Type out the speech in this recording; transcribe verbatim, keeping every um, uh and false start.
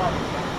Stop.